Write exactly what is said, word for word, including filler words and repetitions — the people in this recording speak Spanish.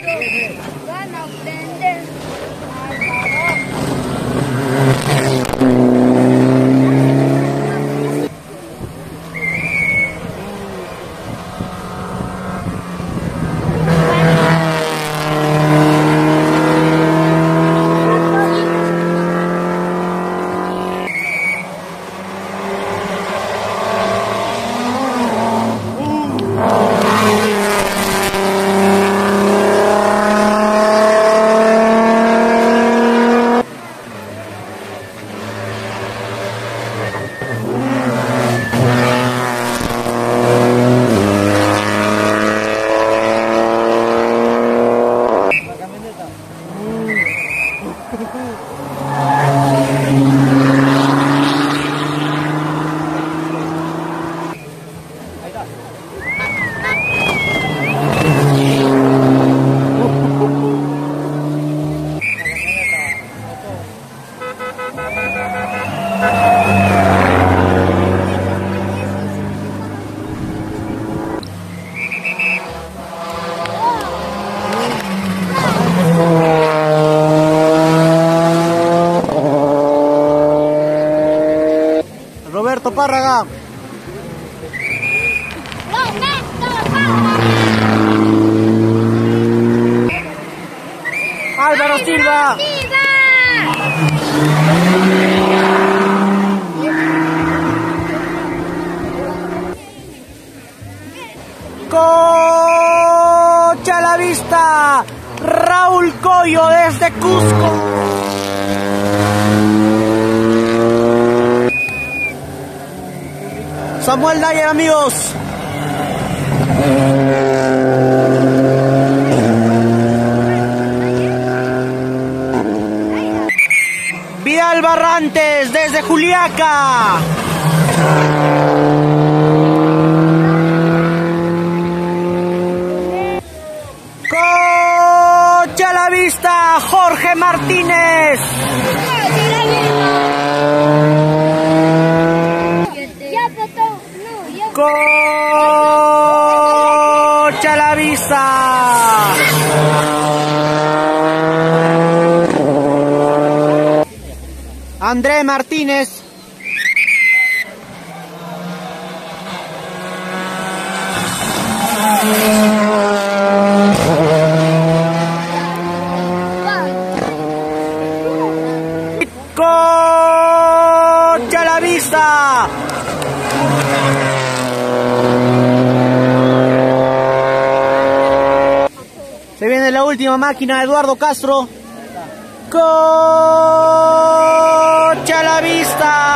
Van a ofender a Salvador. Álvaro Silva. Coche a la vista. Raúl Coyo desde Cusco. Samuel Dyer, amigos. Vidal Barrantes desde Juliaca. Coche a la vista, Jorge Martínez. Coche a la vista. Andrés Martínez. Coche a la vista. La última máquina, Eduardo Castro. Coche a la vista.